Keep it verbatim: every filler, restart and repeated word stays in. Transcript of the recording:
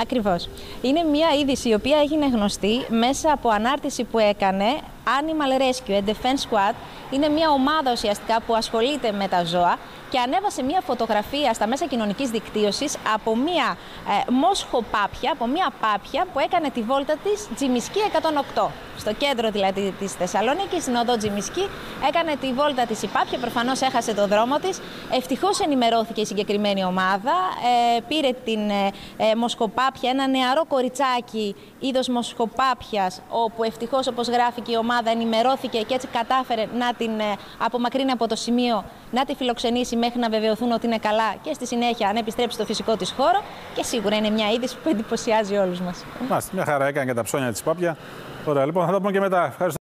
Ακριβώς. Είναι μια είδηση η οποία έγινε γνωστή μέσα από ανάρτηση που έκανε Animal Rescue and Defense Squad. Είναι μια ομάδα ουσιαστικά που ασχολείται με τα ζώα και ανέβασε μια φωτογραφία στα μέσα κοινωνικής δικτύωσης από μια ε, μόσχοπάπια, από μια πάπια που έκανε τη βόλτα της Τσιμισκή εκατόν οκτώ. Στο κέντρο δηλαδή της Θεσσαλονίκης, στην οδό Τσιμισκή, έκανε τη βόλτα της η πάπια, προφανώς έχασε το δρόμο της. Ευτυχώς ενημερώθηκε η συγκεκριμένη ομάδα, ε, πήρε την ε, ε, μοσχοπάπια, ένα νεαρό κοριτσάκι είδος μοσχοπάπιας, όπου ευτυχώς, όπως γράφει και η ομάδα, ενημερώθηκε και έτσι κατάφερε να την απομακρύνει από το σημείο, να τη φιλοξενήσει μέχρι να βεβαιωθούν ότι είναι καλά και στη συνέχεια να επιστρέψει στο φυσικό της χώρο. Και σίγουρα είναι μια είδηση που εντυπωσιάζει όλους μας. Μάλιστα, μια χαρά έκανε και τα ψώνια της πάπια. Ωραία, λοιπόν, θα τα πούμε και μετά. Ευχαριστώ.